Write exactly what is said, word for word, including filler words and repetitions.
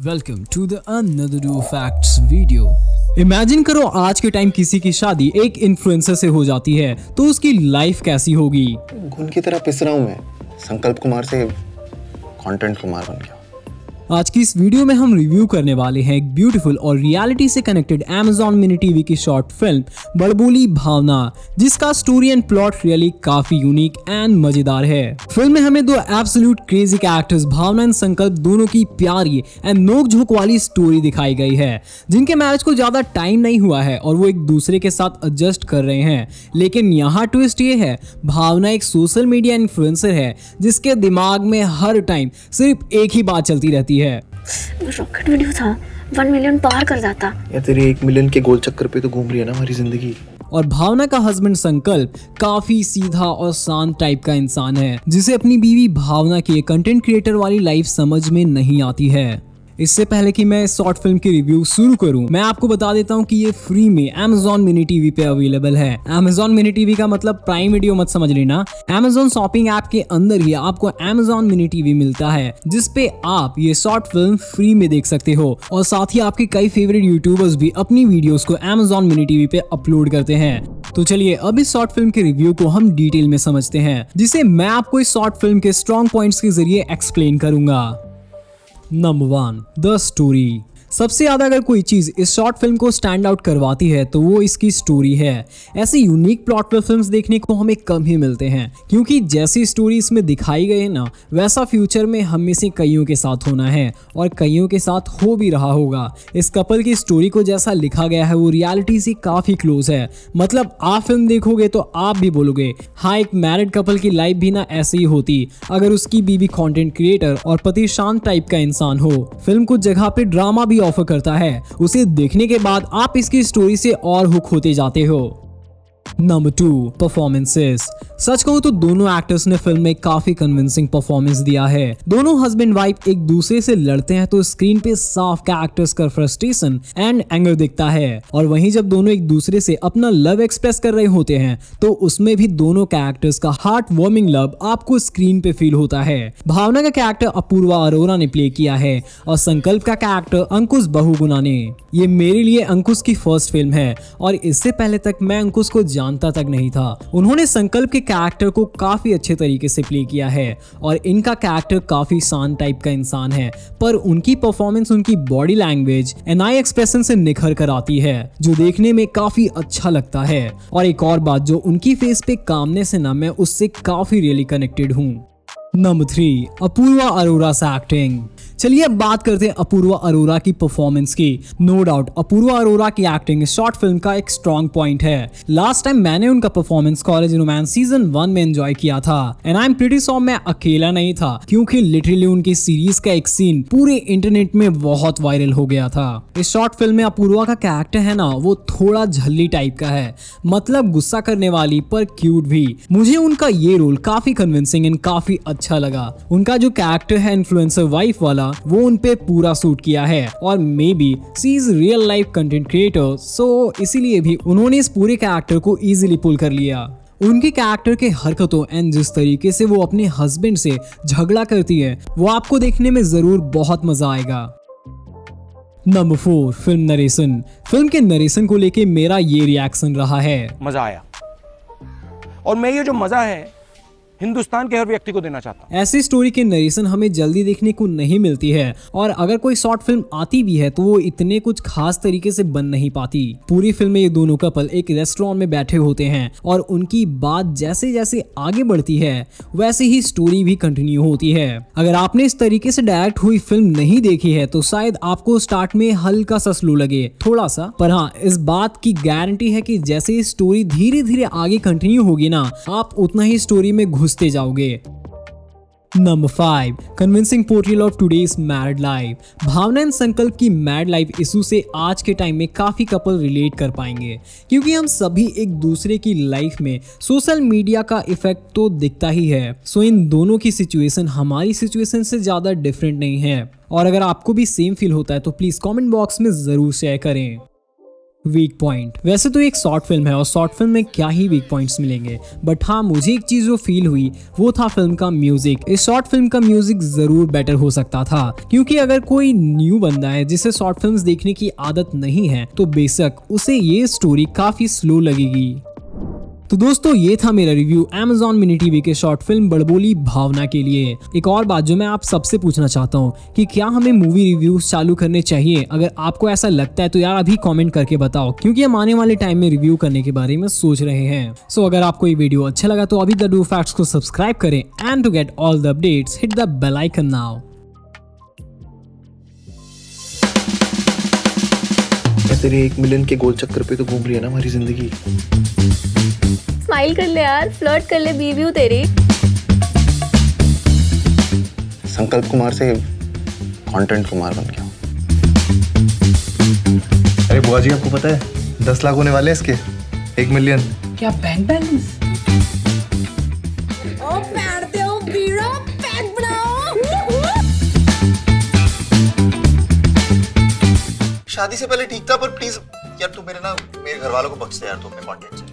Welcome to the another do facts video. Imagine करो आज के टाइम किसी की शादी एक इन्फ्लुएंसर से हो जाती है तो उसकी लाइफ कैसी होगी। घुन की तरह पिस रहा हूं मैं, संकल्प कुमार से कंटेंट कुमार बन गया। आज की इस वीडियो में हम रिव्यू करने वाले हैं एक ब्यूटीफुल और रियलिटी से कनेक्टेड Amazon MiniTV की शॉर्ट फिल्म बड़बोली भावना, जिसका स्टोरी एंड प्लॉट रियली काफी यूनिक एंड मजेदार है। फिल्म में हमें दो absolute crazy actors Bhavna and Sankalp दोनों की प्यारी एंड नोकझोंक वाली स्टोरी दिखाई गई है, जिनके मैरिज को ज्यादा टाइम नहीं हुआ है और वो एक दूसरे के साथ एडजस्ट कर रहे हैं। लेकिन यहाँ ट्विस्ट ये है, भावना एक सोशल मीडिया इन्फ्लुएंसर है जिसके दिमाग में हर टाइम सिर्फ एक ही बात चलती रहती है। रॉकेट में नहीं था, वन मिलियन पार कर जाता। या तेरे एक मिलियन के गोल चक्कर पे तो घूम रही है ना हमारी जिंदगी। और भावना का हस्बैंड संकल्प काफी सीधा और शांत टाइप का इंसान है, जिसे अपनी बीवी भावना की कंटेंट क्रिएटर वाली लाइफ समझ में नहीं आती है। इससे पहले कि मैं इस शॉर्ट फिल्म की रिव्यू शुरू करूं, मैं आपको बता देता हूं कि ये फ्री में Amazon MiniTV पे अवेलेबल है। Amazon MiniTV का मतलब प्राइम वीडियो मत समझ लेना, Amazon शॉपिंग ऐप के अंदर ही आपको Amazon MiniTV मिलता है, जिसपे आप ये शॉर्ट फिल्म फ्री में देख सकते हो। और साथ ही आपके कई फेवरेट यूट्यूबर्स भी अपनी वीडियोस को Amazon MiniTV पे अपलोड करते हैं। तो चलिए अब इस शॉर्ट फिल्म के रिव्यू को हम डिटेल में समझते हैं, जिसे मैं आपको इस शॉर्ट फिल्म के स्ट्रॉन्ग पॉइंट्स के जरिए एक्सप्लेन करूंगा। Number one, the story. सबसे ज़्यादा अगर कोई चीज़ इस शॉर्ट फिल्म को स्टैंड आउट करवाती है तो वो इसकी स्टोरी है। ऐसे यूनिक प्लॉट पर फिल्म्स देखने को हमें कम ही मिलते हैं, क्योंकि जैसी स्टोरी इसमें दिखाई गई है ना, वैसा फ्यूचर में हम में से कईयों के साथ होना है और कईयों के साथ हो भी रहा होगा। इस कपल की स्टोरी को जैसा लिखा गया है वो रियलिटी से काफ़ी क्लोज है। मतलब आप फिल्म देखोगे तो आप भी बोलोगे हाँ, एक मैरिड कपल की लाइफ भी ना ऐसे ही होती अगर उसकी बीवी कॉन्टेंट क्रिएटर और पति शांत टाइप का इंसान हो। फिल्म कुछ जगह पर ड्रामा भी ऑफर करता है, उसे देखने के बाद आप इसकी स्टोरी से और हुक होते जाते हो। Number two, performances. सच कहूँ तो दोनों एक्टर्स ने फिल्म में काफी कन्विंसिंग परफॉर्मेंस दिया है। दोनों हस्बैंड वाइफ एक दूसरे से लड़ते हैं तो स्क्रीन पे साफ कैरेक्टर्स का फ्रस्ट्रेशन एंड एंगर दिखता है, और वहीं जब दोनों एक दूसरे से अपना लव एक्सप्रेस कर रहे होते हैं तो उसमें भी दोनों कैरेक्टर्स का हार्ट वार्मिंग लव आपको स्क्रीन पे फील होता है। भावना का कैरेक्टर अपूर्वा अरोरा ने प्ले किया है और संकल्प का कैरेक्टर अंकुश बहुगुणा ने। ये मेरे लिए अंकुश की फर्स्ट फिल्म है और इससे पहले तक मैं अंकुश को जानता तक नहीं था। उन्होंने संकल्प के कैरेक्टर को काफी अच्छे तरीके से प्ले किया है और इनका कैरेक्टर काफी शांत टाइप का इंसान है, पर उनकी परफॉर्मेंस उनकी body language and eye expression से निखर कर आती है, जो देखने में काफी अच्छा लगता है। और एक और बात, जो उनकी फेस पे कामनेस है ना, मैं उससे काफी रियली कनेक्टेड हूँ। नंबर थ्री, अपूर्वा अरोरा से एक्टिंग। चलिए अब बात करते हैं अपूर्वा अरोरा की परफॉर्मेंस की। नो डाउट अपूर्वा अरोरा की एक्टिंग इस शॉर्ट फिल्म का एक स्ट्रॉन्ग पॉइंट है। लास्ट टाइम मैंने उनका performance college romance season one में एंजॉय किया था, and I am pretty sure मैं अकेला नहीं था, क्योंकि लिटरली उनकी सीरीज का एक सीन पूरे इंटरनेट में बहुत वायरल हो गया था। इस शॉर्ट फिल्म में अपूर्वा का कैरेक्टर है ना, वो थोड़ा झल्ली टाइप का है, मतलब गुस्सा करने वाली पर क्यूट भी। मुझे उनका ये रोल काफी कन्विंसिंग एंड काफी अच्छा लगा। उनका जो कैरेक्टर है इन्फ्लुएंसर वाइफ वाला, वो उनपे पूरा सूट किया है, और maybe she is real life content creator, so इसीलिए भी उन्होंने इस पूरे कैरेक्टर को इजीली पुल कर लिया। उनके कैरेक्टर के हरकतों एंड जिस तरीके से वो अपने हस्बैंड से झगड़ा करती है, वो आपको देखने में जरूर बहुत मजा आएगा। Number four, film narration. Film के नरेशन को लेके मेरा ये रिएक्शन रहा है, मजा आया, और मैं ये जो मजा है हिंदुस्तान के हर व्यक्ति को देना चाहता हूं। ऐसी स्टोरी के नरेशन हमें जल्दी देखने को नहीं मिलती है, और अगर कोई शॉर्ट फिल्म आती भी है तो वो इतने कुछ खास तरीके से बन नहीं पाती। पूरी फिल्म में ये दोनों कपल एक रेस्टोरेंट में बैठे होते हैं और उनकी बात जैसे जैसे आगे बढ़ती है वैसे ही स्टोरी भी कंटिन्यू होती है। अगर आपने इस तरीके से डायरेक्ट हुई फिल्म नहीं देखी है तो शायद आपको स्टार्ट में हल्का सा स्लो लगे, थोड़ा सा, पर हाँ, इस बात की गारंटी है कि जैसे स्टोरी धीरे धीरे आगे कंटिन्यू होगी ना, आप उतना ही स्टोरी में घुस जाओगे। Number five, convincing portrayal of today's married life. Bhavna and Sankalp की मैरिड लाइफ इशू से आज के टाइम में काफ़ी कपल रिलेट कर पाएंगे, क्योंकि हम सभी एक दूसरे की लाइफ में सोशल मीडिया का इफेक्ट तो दिखता ही है। सो इन दोनों की सिचुएशन हमारी सिचुएशन से ज़्यादा डिफरेंट नहीं है, और अगर आपको भी सेम फील होता है तो प्लीज़ कॉमेंट बॉक्स में ज़रूर शेयर करें। Weak point. वैसे तो एक शॉर्ट फिल्म है और शॉर्ट फिल्म में क्या ही वीक पॉइंट्स मिलेंगे, बट हाँ मुझे एक चीज जो फील हुई वो था फिल्म का म्यूजिक। इस शॉर्ट फिल्म का म्यूजिक जरूर बेटर हो सकता था, क्योंकि अगर कोई न्यू बंदा है जिसे शॉर्ट फिल्म्स देखने की आदत नहीं है तो बेशक उसे ये स्टोरी काफी स्लो लगेगी। तो दोस्तों ये था मेरा रिव्यू Amazon MiniTV के शॉर्ट फिल्म बड़बोली भावना के लिए। एक और बात जो मैं आप सबसे पूछना चाहता हूँ कि क्या हमें मूवी रिव्यूज चालू करने चाहिए? अगर आपको ऐसा लगता है तो यार अभी कमेंट करके बताओ, क्योंकि हम आने वाले टाइम में रिव्यू करने के बारे में सोच रहे हैं। सो so, अगर आपको ये वीडियो अच्छा लगा तो अभी द डू फैक्ट्स को सब्सक्राइब करें and to get all the updates hit the bell icon now. तेरे एक मिलियन के गोल चक्कर पे तो घूम रही है ना हमारी जिंदगी। स्माइल कर ले यार, फ्लर्ट कर ले बीवी तेरी। संकल्प कुमार से कंटेंट कुमार बन गया। अरे बुआ जी आपको पता है दस लाख होने वाले हैं इसके, एक मिलियन। क्या बैंक बैलेंस? शादी से पहले ठीक था, पर प्लीज यार तू मेरे ना मेरे घर वालों को बख्श दे यार, तू अपने कंटेंट से।